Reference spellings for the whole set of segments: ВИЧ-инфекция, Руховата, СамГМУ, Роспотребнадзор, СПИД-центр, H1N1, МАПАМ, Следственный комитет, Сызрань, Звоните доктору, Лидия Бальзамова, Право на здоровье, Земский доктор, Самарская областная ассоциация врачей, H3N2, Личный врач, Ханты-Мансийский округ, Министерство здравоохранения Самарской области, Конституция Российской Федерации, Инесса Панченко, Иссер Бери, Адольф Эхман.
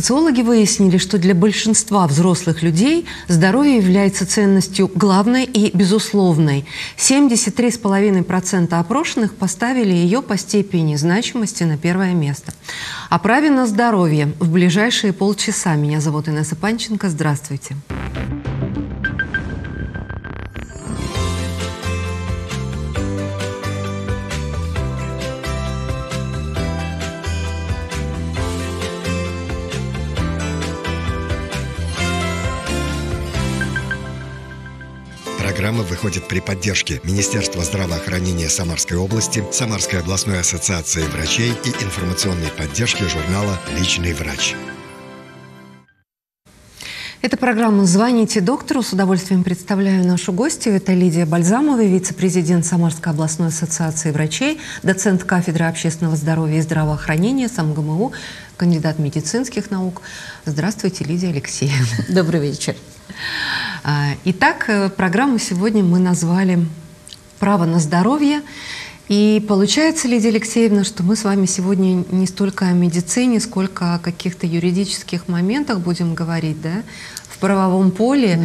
Социологи выяснили, что для большинства взрослых людей здоровье является ценностью главной и безусловной. 73,5% опрошенных поставили ее по степени значимости на первое место. О праве на здоровье в ближайшие полчаса. Меня зовут Инесса Панченко. Здравствуйте. Программа выходит при поддержке Министерства здравоохранения Самарской области, Самарской областной ассоциации врачей и информационной поддержки журнала «Личный врач». Это программа «Звоните доктору». С удовольствием представляю нашу гостью. Это Лидия Бальзамова, вице-президент Самарской областной ассоциации врачей, доцент кафедры общественного здоровья и здравоохранения СамГМУ, кандидат медицинских наук. Здравствуйте, Лидия Алексеевна. Добрый вечер. Итак, программу сегодня мы назвали «Право на здоровье». И получается, Лидия Алексеевна, что мы с вами сегодня не столько о медицине, сколько о каких-то юридических моментах будем говорить, да, в правовом поле.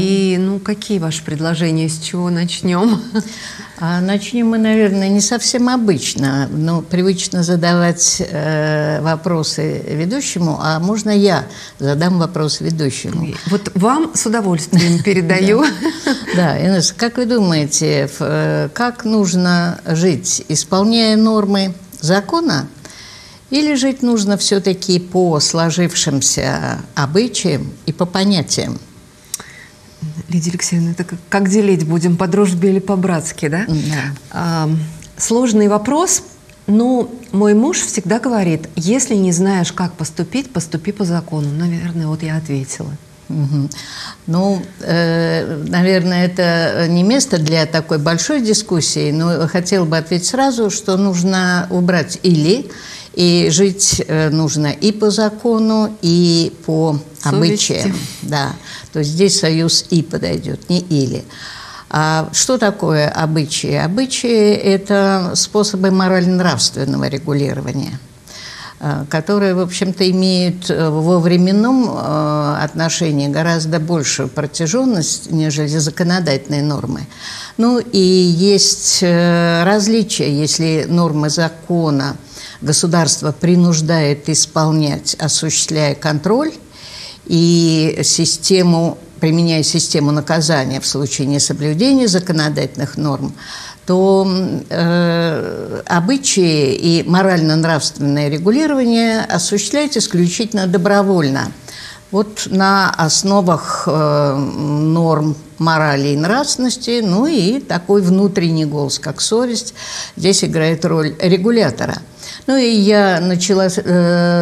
И, ну, какие ваши предложения, с чего начнем? Начнем мы, наверное, не совсем обычно, но привычно задавать вопросы ведущему, а можно я задам вопрос ведущему? Вот вам с удовольствием передаю. Да, Инесса, как вы думаете, как нужно жить, исполняя нормы закона, или жить нужно все-таки по сложившимся обычаям и по понятиям? Лидия Алексеевна, это как делить будем, по дружбе или по-братски, да? Да. Сложный вопрос, но мой муж всегда говорит, если не знаешь, как поступить, поступи по закону. Наверное, вот я ответила. Угу. Ну, наверное, это не место для такой большой дискуссии, но хотела бы ответить сразу, что нужно убрать «или», и жить нужно и по закону, и по обычаям. Да. То есть здесь союз «и» подойдет, не «или». А что такое обычаи? Обычаи – это способы морально-нравственного регулирования, которые, в общем-то, имеют во временном отношении гораздо большую протяженность, нежели законодательные нормы. Ну и есть различия, если нормы закона государство принуждает исполнять, осуществляя контроль, и применяя систему наказания в случае несоблюдения законодательных норм, то обычаи и морально-нравственное регулирование осуществляют исключительно добровольно. Вот на основах норм морали и нравственности, ну и такой внутренний голос, как совесть, здесь играет роль регулятора. Ну и я начала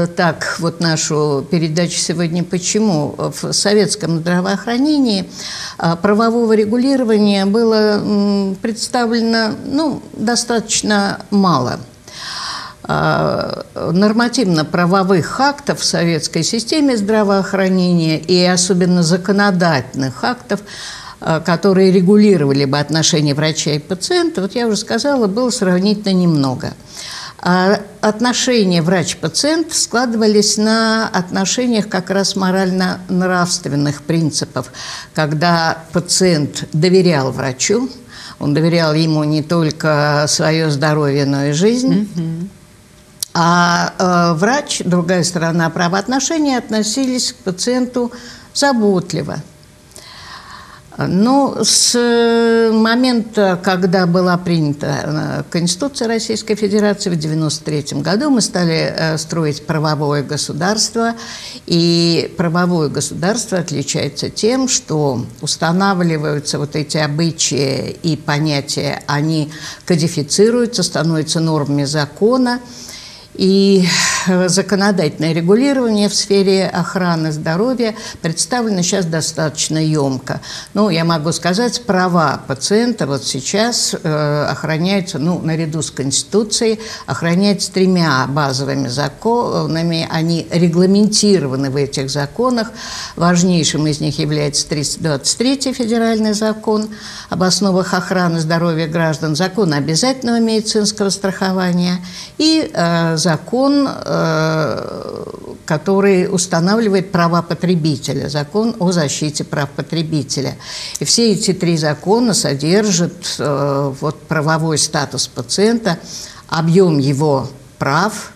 так вот нашу передачу сегодня. Почему? В советском здравоохранении правового регулирования было представлено, ну, достаточно мало. Нормативно-правовых актов в советской системе здравоохранения и особенно законодательных актов, которые регулировали бы отношения врача и пациента, вот я уже сказала, было сравнительно немного. Отношения врач-пациент складывались на отношениях как раз морально-нравственных принципов, когда пациент доверял врачу, он доверял ему не только свое здоровье, но и жизнь. А врач, другая сторона правоотношений, относились к пациенту заботливо. Но с момента, когда была принята Конституция Российской Федерации в 1993 году, мы стали строить правовое государство. И правовое государство отличается тем, что устанавливаются вот эти обычаи и понятия, они кодифицируются, становятся нормами закона. И законодательное регулирование в сфере охраны здоровья представлено сейчас достаточно емко. Ну, я могу сказать, права пациента вот сейчас охраняются, ну, наряду с Конституцией, охраняются тремя базовыми законами. Они регламентированы в этих законах. Важнейшим из них является 323-й федеральный закон об основах охраны здоровья граждан, закон обязательного медицинского страхования и закон который устанавливает права потребителя, закон о защите прав потребителя. И все эти три закона содержат вот, правовой статус пациента, объем его прав.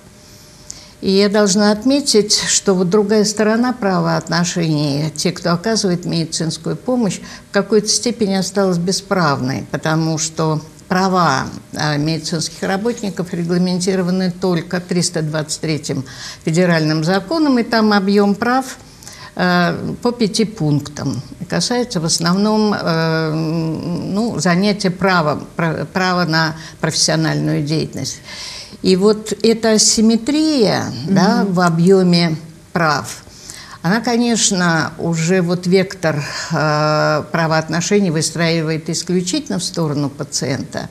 И я должна отметить, что вот другая сторона правоотношений, те, кто оказывает медицинскую помощь, в какой-то степени осталась бесправной, потому что права медицинских работников регламентированы только 323-м федеральным законом, и там объем прав по 5 пунктам. Касается в основном ну, занятия правом, права на профессиональную деятельность. И вот эта асимметрия, да, в объеме прав, она, конечно, уже вот вектор правоотношений выстраивает исключительно в сторону пациента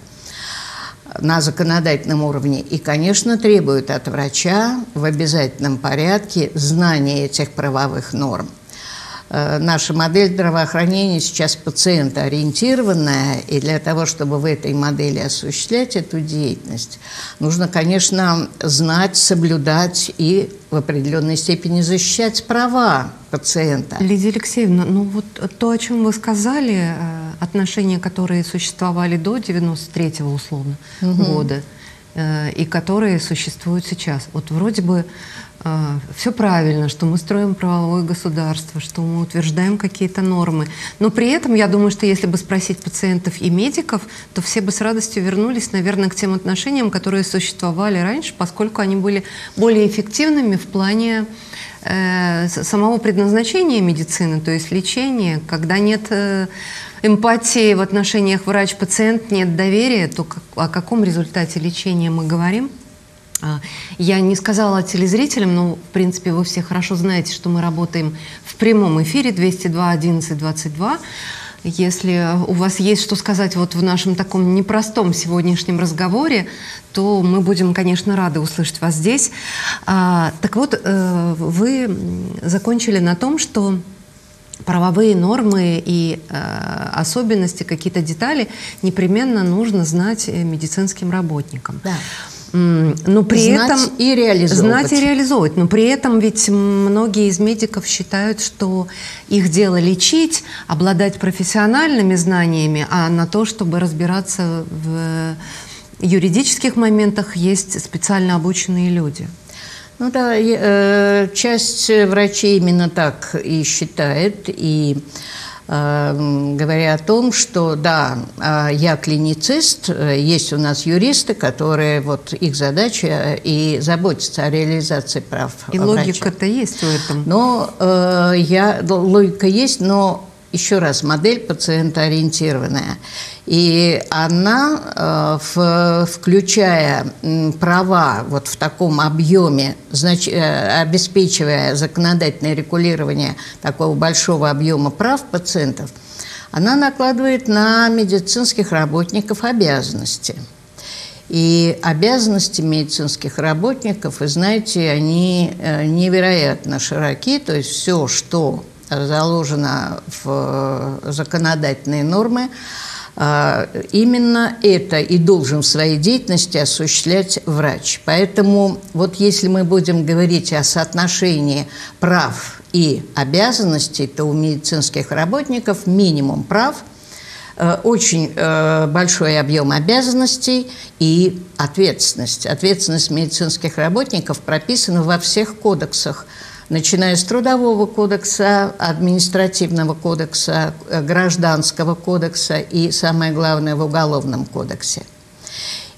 на законодательном уровне. И, конечно, требует от врача в обязательном порядке знания этих правовых норм. Наша модель здравоохранения сейчас пациентоориентированная, и для того, чтобы в этой модели осуществлять эту деятельность, нужно, конечно, знать, соблюдать и в определенной степени защищать права пациента. Лидия Алексеевна, ну вот то, о чем вы сказали, отношения, которые существовали до 93-го, условно, года, и которые существуют сейчас. Вот вроде бы все правильно, что мы строим правовое государство, что мы утверждаем какие-то нормы. Но при этом, я думаю, что если бы спросить пациентов и медиков, то все бы с радостью вернулись, наверное, к тем отношениям, которые существовали раньше, поскольку они были более эффективными в плане самого предназначения медицины, то есть лечения. Когда нет эмпатии в отношениях врач-пациент, нет доверия, то о каком результате лечения мы говорим? Я не сказала телезрителям, но, в принципе, вы все хорошо знаете, что мы работаем в прямом эфире 202-11-22. Если у вас есть что сказать вот в нашем таком непростом сегодняшнем разговоре, то мы будем, конечно, рады услышать вас здесь. Так вот, вы закончили на том, что правовые нормы и особенности, какие-то детали непременно нужно знать медицинским работникам. Да. Но при знать и реализовывать. Но при этом ведь многие из медиков считают, что их дело лечить, обладать профессиональными знаниями, а на то, чтобы разбираться в юридических моментах, есть специально обученные люди. Ну да, часть врачей именно так и считает, и говоря о том, что да, я клиницист, есть у нас юристы, которые вот их задача и заботятся о реализации прав врача. И логика-то есть в этом. Но логика есть, но еще раз, модель пациентоориентированная. И она, включая права вот в таком объеме, обеспечивая законодательное регулирование такого большого объема прав пациентов, она накладывает на медицинских работников обязанности. И обязанности медицинских работников, вы знаете, они невероятно широки, то есть все, что заложено в законодательные нормы, именно это и должен в своей деятельности осуществлять врач. Поэтому вот если мы будем говорить о соотношении прав и обязанностей, то у медицинских работников минимум прав, очень большой объем обязанностей и ответственность. Ответственность медицинских работников прописана во всех кодексах, начиная с Трудового кодекса, Административного кодекса, Гражданского кодекса и, самое главное, в Уголовном кодексе.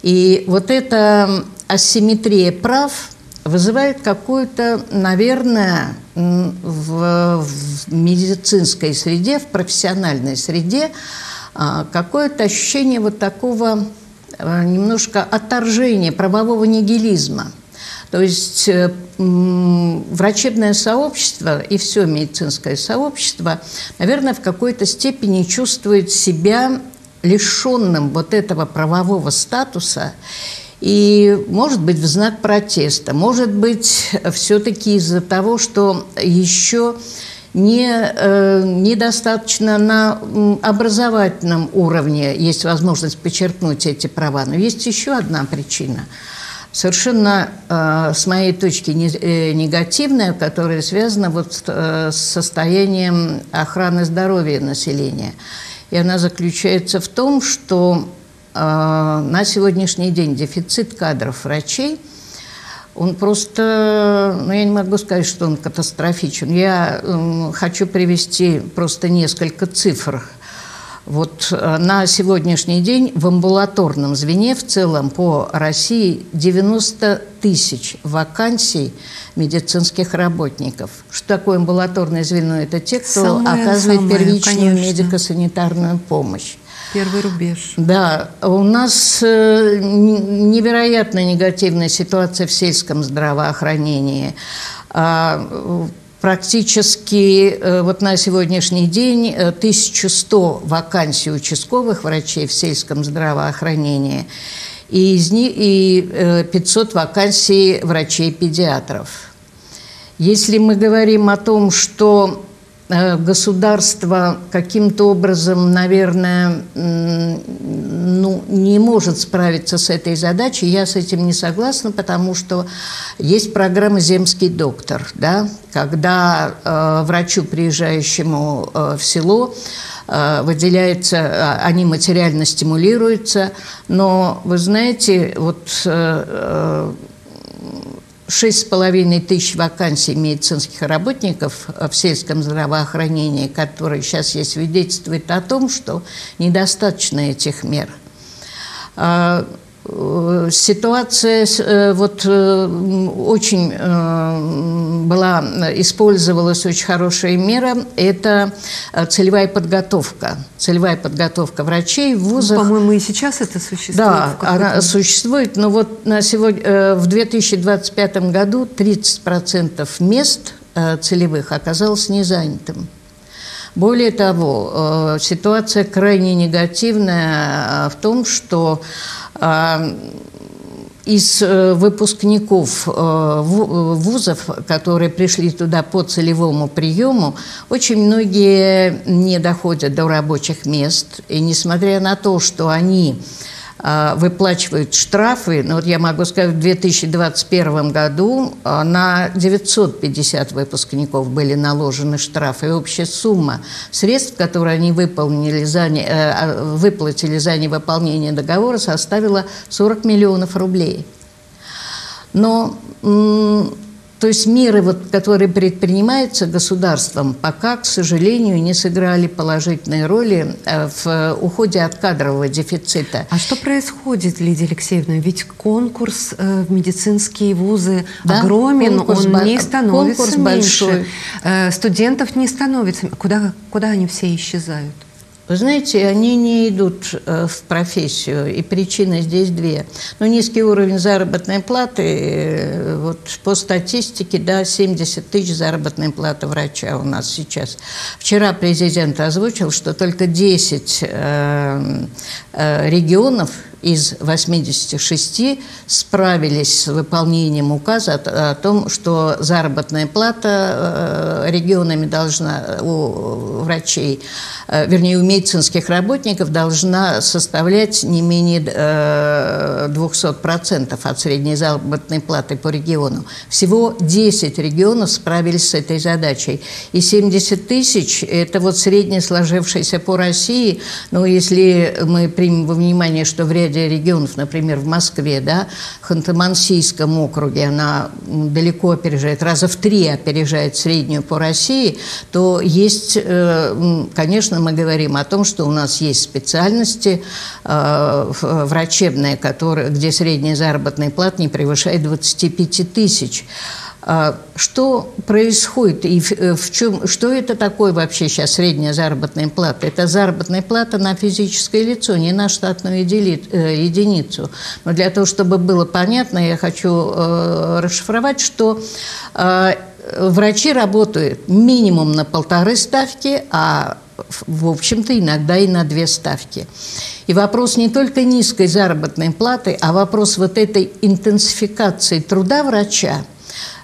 И вот эта асимметрия прав вызывает какую-то, наверное, в медицинской среде, в профессиональной среде, какое-то ощущение вот такого немножко отторжения, правового нигилизма. То есть врачебное сообщество и все медицинское сообщество, наверное, в какой-то степени чувствует себя лишенным вот этого правового статуса. И, может быть, в знак протеста, может быть, все-таки из-за того, что еще недостаточно на образовательном уровне есть возможность подчеркнуть эти права. Но есть еще одна причина. совершенно, с моей точки, негативная, которая связана вот с состоянием охраны здоровья населения. И она заключается в том, что на сегодняшний день дефицит кадров врачей, он просто, ну, я не могу сказать, что он катастрофичен. Я хочу привести просто несколько цифр. Вот на сегодняшний день в амбулаторном звене в целом по России 90 тысяч вакансий медицинских работников. Что такое амбулаторное звено? Это те, кто оказывает первичную медико-санитарную помощь. Первый рубеж. Да, у нас невероятно негативная ситуация в сельском здравоохранении. Практически вот на сегодняшний день 1100 вакансий участковых врачей в сельском здравоохранении, и из них 500 вакансий врачей-педиатров. Если мы говорим о том, что государство каким-то образом, наверное, ну, не может справиться с этой задачей. Я с этим не согласна, потому что есть программа «Земский доктор», да, когда врачу, приезжающему в село, выделяется, они материально стимулируются. Но, вы знаете, вот 6,5 тысяч вакансий медицинских работников в сельском здравоохранении, которые сейчас есть, свидетельствует о том, что недостаточно этих мер. Ситуация вот очень была, использовалась очень хорошая мера, это целевая подготовка врачей в вузах. Ну, по-моему, и сейчас это существует. Да, она существует, но вот на сегодня, в 2025 году 30% мест целевых оказалось незанятым. Более того, ситуация крайне негативная в том, что из выпускников вузов, которые пришли туда по целевому приему, очень многие не доходят до рабочих мест. И несмотря на то, что они выплачивают штрафы, ну, вот я могу сказать, в 2021 году на 950 выпускников были наложены штрафы. И общая сумма средств, которые они выплатили за невыполнение договора, составила 40 миллионов рублей. Но, то есть, меры, вот, которые предпринимаются государством, пока, к сожалению, не сыграли положительной роли в уходе от кадрового дефицита. А что происходит, Лидия Алексеевна? Ведь конкурс в медицинские вузы, да, огромен, он не становится меньше. Большой. Студентов не становится. Куда они все исчезают? Вы знаете, они не идут в профессию, и причины здесь две. Ну, низкий уровень заработной платы, вот по статистике, да, 70 тысяч заработной платы врача у нас сейчас. Вчера президент озвучил, что только 10 регионов из 86 справились с выполнением указа о том, что заработная плата регионами должна у врачей, вернее, у медицинских работников должна составлять не менее 200% от средней заработной платы по региону. Всего 10 регионов справились с этой задачей. И 70 тысяч – это вот среднее сложившееся по России. Но если мы примем во внимание, что в ряде регионов, например, в Москве, да, Ханты-Мансийском округе, она далеко опережает, раза в 3 опережает среднюю по России, то есть, конечно, мы говорим о том, что у нас есть специальности врачебные, которые, где средняя заработная плата не превышает 25 тысяч. Что происходит и в чем, что это такое вообще сейчас средняя заработная плата? Это заработная плата на физическое лицо, не на штатную единицу. Но для того, чтобы было понятно, я хочу расшифровать, что врачи работают минимум на 1,5 ставки, а в общем-то иногда и на 2 ставки. И вопрос не только низкой заработной платы, а вопрос вот этой интенсификации труда врача,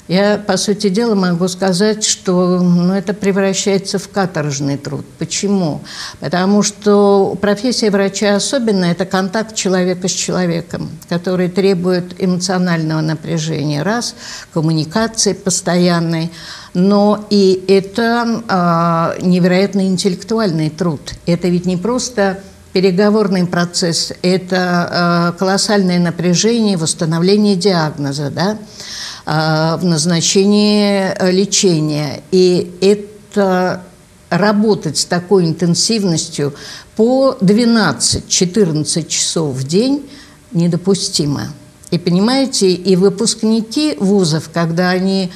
Я, по сути дела, могу сказать, что это превращается в каторжный труд. Почему? Потому что профессия врача особенно – это контакт человека с человеком, который требует эмоционального напряжения, раз, коммуникации постоянной. Но и это невероятно интеллектуальный труд. Это ведь не просто переговорный процесс, это колоссальное напряжение в восстановлении диагноза, да? В назначении лечения. И это работать с такой интенсивностью по 12-14 часов в день недопустимо. И понимаете, и выпускники вузов, когда они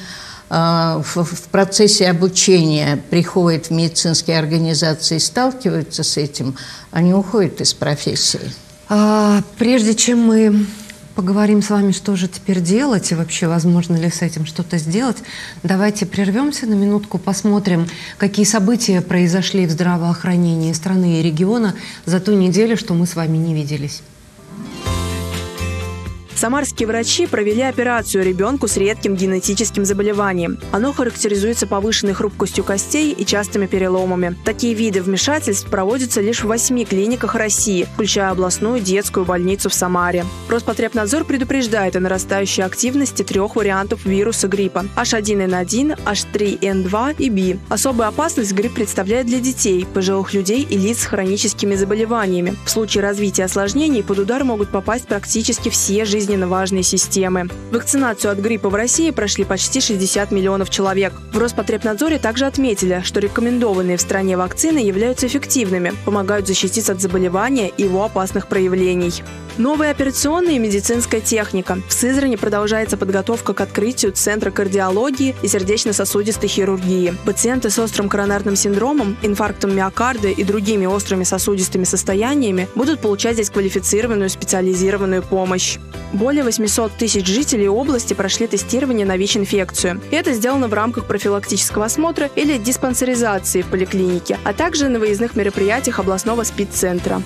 в процессе обучения приходят в медицинские организации и сталкиваются с этим, они уходят из профессии. Прежде чем мы поговорим с вами, что же теперь делать и вообще возможно ли с этим что-то сделать, давайте прервемся на минутку, посмотрим, какие события произошли в здравоохранении страны и региона за ту неделю, что мы с вами не виделись. Самарские врачи провели операцию ребенку с редким генетическим заболеванием. Оно характеризуется повышенной хрупкостью костей и частыми переломами. Такие виды вмешательств проводятся лишь в 8 клиниках России, включая областную детскую больницу в Самаре. Роспотребнадзор предупреждает о нарастающей активности 3 вариантов вируса гриппа – H1N1, H3N2 и B. Особую опасность грипп представляет для детей, пожилых людей и лиц с хроническими заболеваниями. В случае развития осложнений под удар могут попасть практически все жизненные важные системы. Вакцинацию от гриппа в России прошли почти 60 миллионов человек. В Роспотребнадзоре также отметили, что рекомендованные в стране вакцины являются эффективными, помогают защититься от заболевания и его опасных проявлений. Новая операционная и медицинская техника. В Сызрани продолжается подготовка к открытию Центра кардиологии и сердечно-сосудистой хирургии. Пациенты с острым коронарным синдромом, инфарктом миокарда и другими острыми сосудистыми состояниями будут получать здесь квалифицированную специализированную помощь. Более 800 тысяч жителей области прошли тестирование на ВИЧ-инфекцию. Это сделано в рамках профилактического осмотра или диспансеризации в поликлинике, а также на выездных мероприятиях областного СПИД-центра.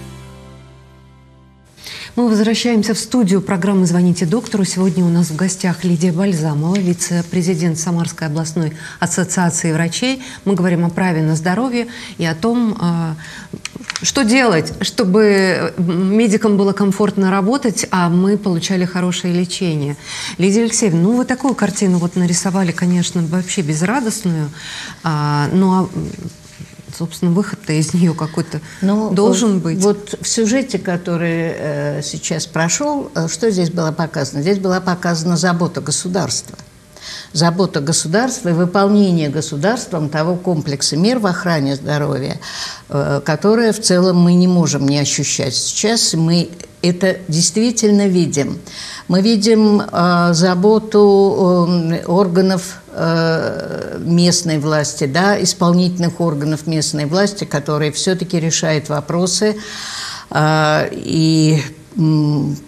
Мы возвращаемся в студию программы «Звоните доктору». Сегодня у нас в гостях Лидия Бальзамова, вице-президент Самарской областной ассоциации врачей. Мы говорим о праве на здоровье и о том, что делать, чтобы медикам было комфортно работать, а мы получали хорошее лечение. Лидия Алексеевна, ну вы такую картину вот нарисовали, конечно, вообще безрадостную, но... Собственно, выход-то из нее какой-то должен быть. Вот в сюжете, который сейчас прошел, что здесь было показано? Здесь была показана забота государства. Забота государства и выполнение государством того комплекса мер в охране здоровья, которое в целом мы не можем не ощущать. Сейчас мы это действительно видим. Мы видим заботу органов местной власти, да, исполнительных органов местной власти, которые все-таки решают вопросы и,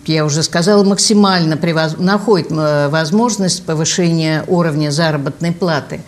я уже сказала, максимально находят возможность повышения уровня заработной платы.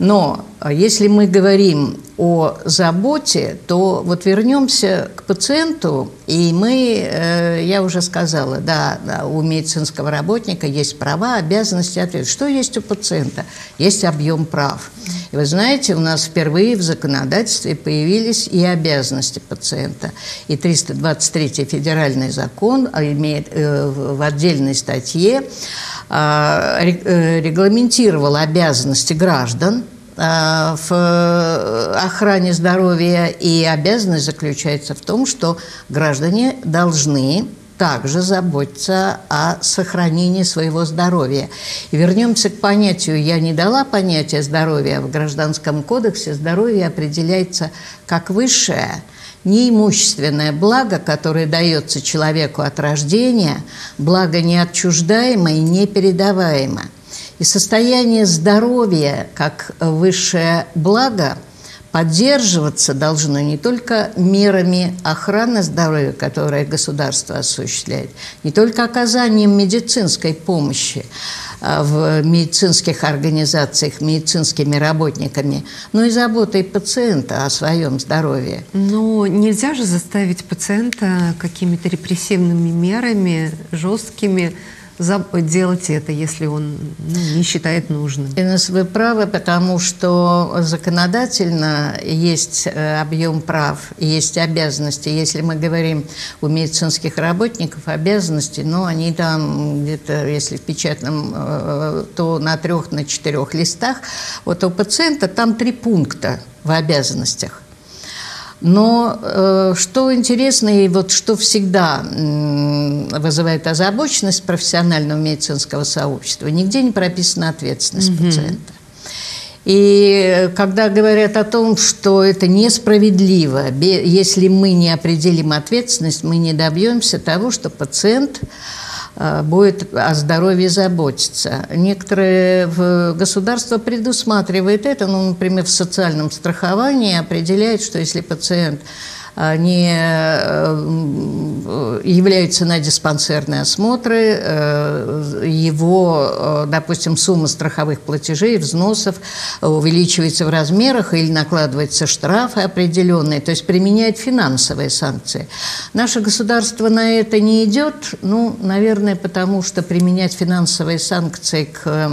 Но если мы говорим о заботе, то вот вернемся к пациенту, и мы, я уже сказала, да, у медицинского работника есть права, обязанности, ответы. Что есть у пациента? Есть объем прав. И вы знаете, у нас впервые в законодательстве появились и обязанности пациента. И 323-й федеральный закон имеет в отдельной статье регламентировал обязанности граждан в охране здоровья, и обязанность заключается в том, что граждане должны также заботиться о сохранении своего здоровья. И вернемся к понятию. Я не дала понятия здоровья. В Гражданском кодексе здоровье определяется как высшее неимущественное благо, которое дается человеку от рождения, благо неотчуждаемое и непередаваемое. И состояние здоровья как высшее благо поддерживаться должно не только мерами охраны здоровья, которые государство осуществляет, не только оказанием медицинской помощи в медицинских организациях, медицинскими работниками, но и заботой пациента о своем здоровье. Но нельзя же заставить пациента какими-то репрессивными мерами, жесткими, делать это, если он не считает нужным. Инесса, вы правы, потому что законодательно есть объем прав, есть обязанности. Если мы говорим у медицинских работников обязанности, ну, они там где-то, если в печатном, то на 3–4 листах. Вот у пациента там 3 пункта в обязанностях. Но что интересно и вот что всегда вызывает озабоченность профессионального медицинского сообщества, нигде не прописана ответственность пациента. И когда говорят о том, что это несправедливо, если мы не определим ответственность, мы не добьемся того, что пациент будет о здоровье заботиться. Некоторые государства предусматривают это, ну, например, в социальном страховании определяют, что если пациент не являются на диспансерные осмотры, его, допустим, сумма страховых платежей, взносов увеличивается в размерах или накладываются штрафы определенные, то есть применяют финансовые санкции. Наше государство на это не идет, ну, наверное, потому что применять финансовые санкции к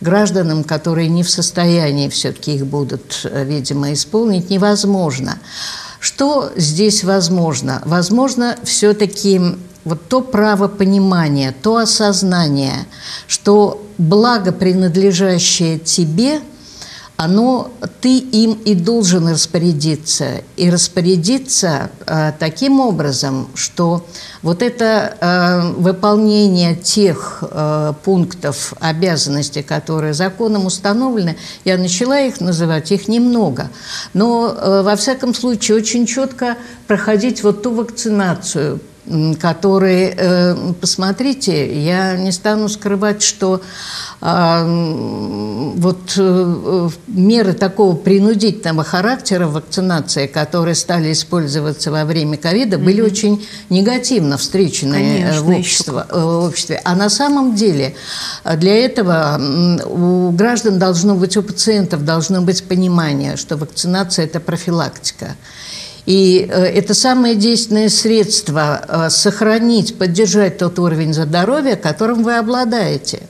гражданам, которые не в состоянии все-таки их будут, видимо, исполнить, невозможно. Что здесь возможно? Возможно все-таки вот то правопонимание, то осознание, что благо, принадлежащее тебе, ты им и должен распорядиться. И распорядиться таким образом, что вот это выполнение тех пунктов обязанностей, которые законом установлены, я начала их называть, их немного, но во всяком случае очень четко проходить вот ту вакцинацию, которые, посмотрите, я не стану скрывать, что вот меры такого принудительного характера вакцинации, которые стали использоваться во время ковида, были очень негативно встречены в обществе. А на самом деле для этого у граждан должно быть, у пациентов должно быть понимание, что вакцинация – это профилактика. И это самое действенное средство сохранить, поддержать тот уровень здоровья, которым вы обладаете.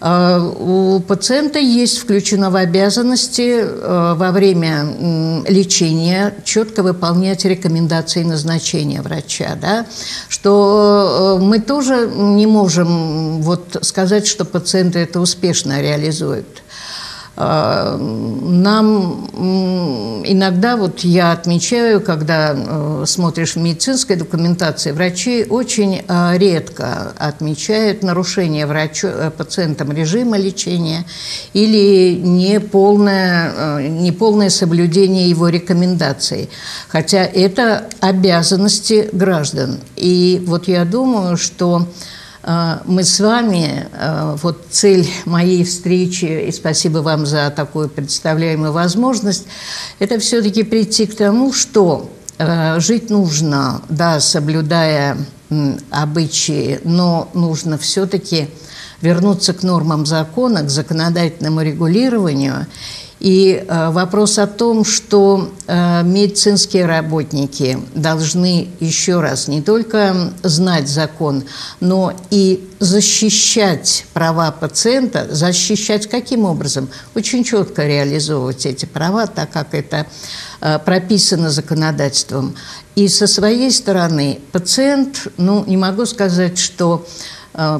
У пациента есть включено в обязанности во время лечения четко выполнять рекомендации и назначения врача, да? Что мы тоже не можем вот сказать, что пациенты это успешно реализуют. Нам иногда, вот я отмечаю, когда смотришь в медицинской документации, врачи очень редко отмечают нарушение пациентам режима лечения или неполное соблюдение его рекомендаций. Хотя это обязанности граждан. И вот я думаю, что мы с вами, вот цель моей встречи, и спасибо вам за такую представляемую возможность, это все-таки прийти к тому, что жить нужно, да, соблюдая обычаи, но нужно все-таки вернуться к нормам закона, к законодательному регулированию. И вопрос о том, что медицинские работники должны еще раз не только знать закон, но и защищать права пациента, защищать каким образом? Очень четко реализовывать эти права, так как это прописано законодательством. И со своей стороны пациент, ну, не могу сказать, что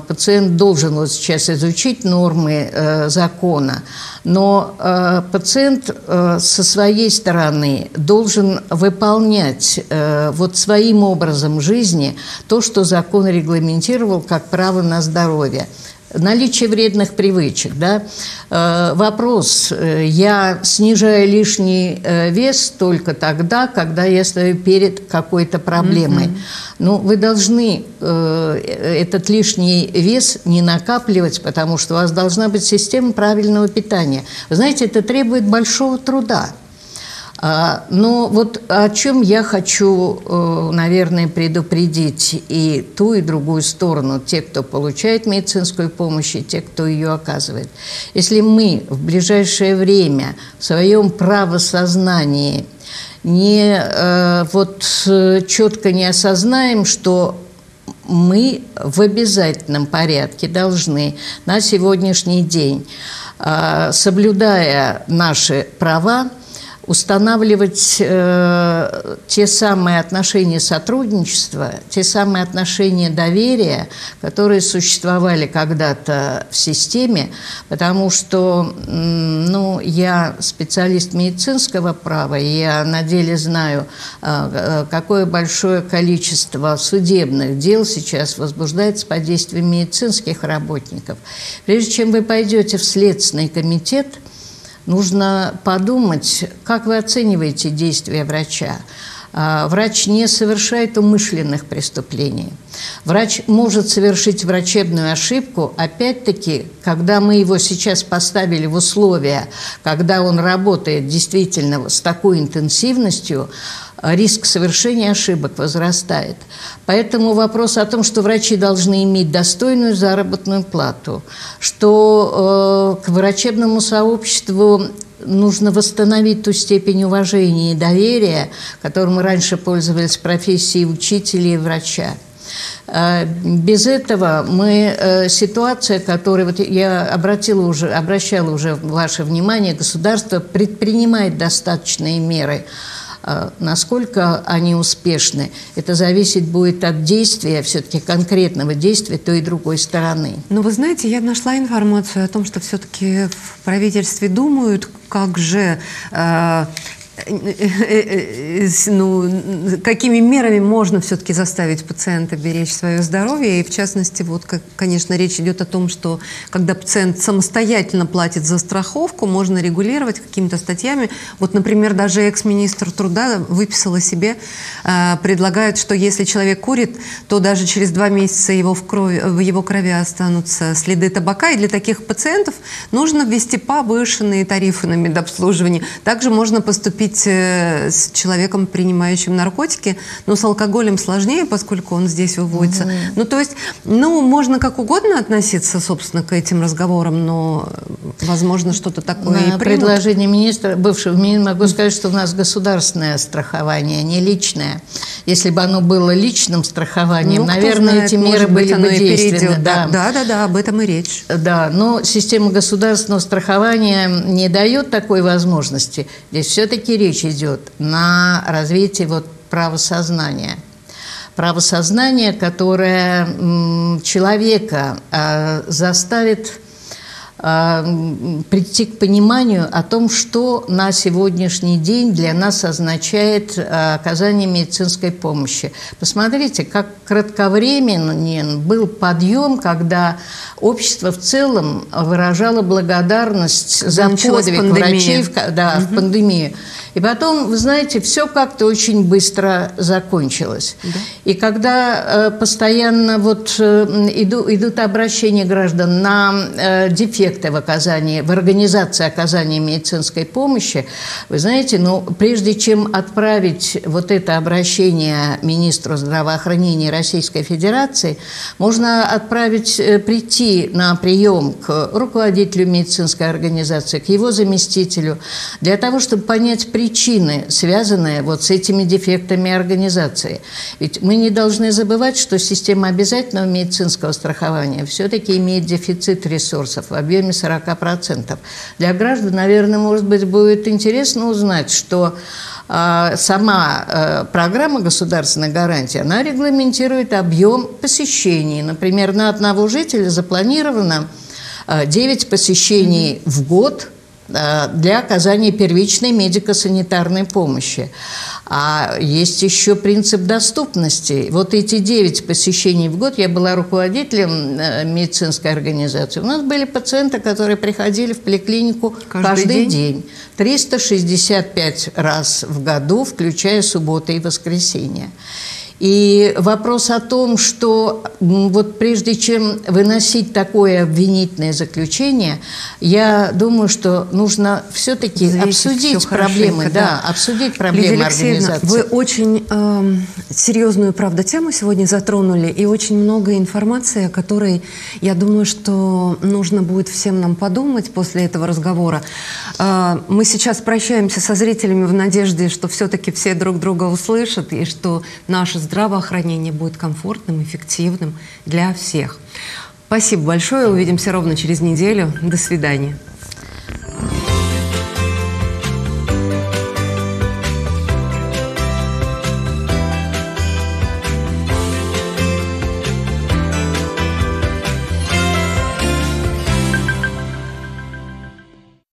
пациент должен вот сейчас изучить нормы закона, но пациент со своей стороны должен выполнять вот своим образом жизни то, что закон регламентировал как право на здоровье. Наличие вредных привычек, да? Вопрос, я снижаю лишний вес только тогда, когда я стою перед какой-то проблемой. Но вы должны этот лишний вес не накапливать, потому что у вас должна быть система правильного питания. Вы знаете, это требует большого труда. Но вот о чем я хочу, наверное, предупредить и ту, и другую сторону, те, кто получает медицинскую помощь, и те, кто ее оказывает. Если мы в ближайшее время в своем правосознании не четко не осознаем, что мы в обязательном порядке должны на сегодняшний день, соблюдая наши права, устанавливать те самые отношения сотрудничества, те самые отношения доверия, которые существовали когда-то в системе, потому что я специалист медицинского права, и я на деле знаю, какое большое количество судебных дел сейчас возбуждается по действиям медицинских работников. Прежде чем вы пойдете в Следственный комитет, нужно подумать, как вы оцениваете действия врача. Врач не совершает умышленных преступлений. Врач может совершить врачебную ошибку. Опять-таки, когда мы его сейчас поставили в условия, когда он работает действительно с такой интенсивностью, риск совершения ошибок возрастает. Поэтому вопрос о том, что врачи должны иметь достойную заработную плату, что к врачебному сообществу нужно восстановить ту степень уважения и доверия, которым раньше пользовались профессии учителя и врача. Без этого мы ситуация, которая, вот я обращала уже ваше внимание, государство предпринимает достаточные меры. Насколько они успешны, это зависит будет от действия, все-таки конкретного действия той и другой стороны. Но вы знаете, я нашла информацию о том, что все-таки в правительстве думают, как же... какими мерами можно все-таки заставить пациента беречь свое здоровье. И в частности, вот, конечно, речь идет о том, что когда пациент самостоятельно платит за страховку, можно регулировать какими-то статьями. Вот, например, даже экс-министр труда выписала себе, предлагает, что если человек курит, то даже через 2 месяца в его крови останутся следы табака. И для таких пациентов нужно ввести повышенные тарифы на медобслуживание. Также можно поступить с человеком, принимающим наркотики, но с алкоголем сложнее, поскольку он здесь выводится. То есть можно как угодно относиться, собственно, к этим разговорам, но возможно что-то такое. На предложение министра, бывшего министра, могу сказать, что у нас государственное страхование, не личное. Если бы оно было личным страхованием, наверное, эти меры были бы действенны. Да, об этом и речь. Да, но система государственного страхования не дает такой возможности. Здесь все-таки речь идет на развитии правосознания. Правосознание, которое человека заставит прийти к пониманию о том, что на сегодняшний день для нас означает оказание медицинской помощи. Посмотрите, как кратковременен был подъем, когда общество в целом выражало благодарность за подвиг врачей в пандемию. И потом, вы знаете, все как-то очень быстро закончилось. И когда постоянно идут обращения граждан на дефекты в организации оказания медицинской помощи, вы знаете, прежде чем отправить это обращение министру здравоохранения Российской Федерации, можно прийти на прием к руководителю медицинской организации, к его заместителю, для того, чтобы понять причины, связанные с этими дефектами организации. Ведь мы не должны забывать, что система обязательного медицинского страхования все-таки имеет дефицит ресурсов в объеме 40%. Для граждан, наверное, может быть, будет интересно узнать, что сама программа «Государственная гарантия», она регламентирует объем посещений. Например, на одного жителя запланировано 9 посещений в год для оказания первичной медико-санитарной помощи. А есть еще принцип доступности. Эти 9 посещений в год, я была руководителем медицинской организации, у нас были пациенты, которые приходили в поликлинику каждый день. 365 раз в году, включая субботы и воскресенья. И вопрос о том, что прежде чем выносить такое обвинительное заключение, я думаю, что нужно все-таки обсудить проблемы организации. Вы очень серьезную, правда, тему сегодня затронули, и очень много информации, о которой, я думаю, что нужно будет всем нам подумать после этого разговора. Мы сейчас прощаемся со зрителями в надежде, что все-таки все друг друга услышат, и что наше здоровье здравоохранение будет комфортным, эффективным для всех. Спасибо большое. Увидимся ровно через неделю. До свидания.